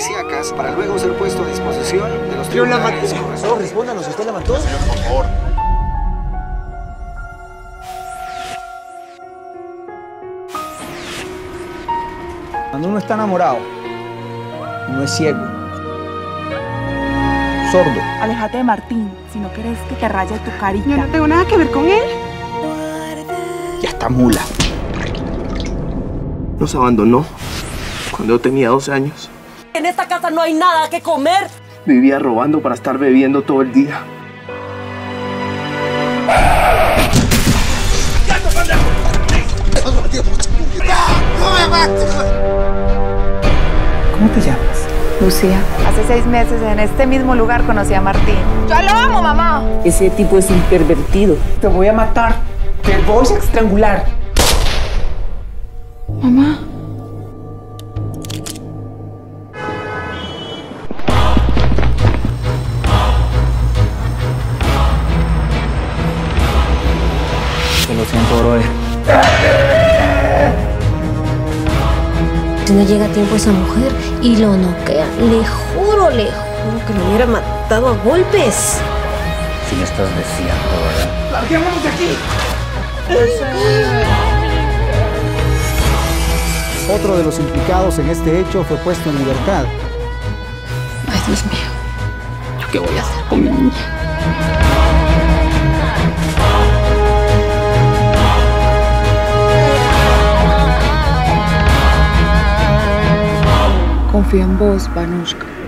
policíacas para luego ser puesto a disposición de los tribunales. No, respóndanos, ¿usted levantó? Señor, por favor. Cuando uno está enamorado, uno es ciego, sordo. Aléjate de Martín, si no quieres que te raye tu carita. Yo no tengo nada que ver con él. Ya está mula. Nos abandonó cuando yo tenía 12 años. En esta casa no hay nada que comer. Vivía robando para estar bebiendo todo el día. ¿Cómo te llamas? Lucia. Hace 6 meses en este mismo lugar conocí a Martín. ¡Yo lo amo, mamá! Ese tipo es un pervertido. Te voy a matar. Te voy a estrangular. Mamá. Te lo siento, brother. Si no llega a tiempo esa mujer y lo noquea, le juro que lo hubiera matado a golpes. Si me estás deseando, ¿verdad? ¡Larguémonos de aquí! Otro de los implicados en este hecho fue puesto en libertad. Ay, Dios mío, ¿yo qué voy a hacer con mi niña? Confío en vos, Vanushka.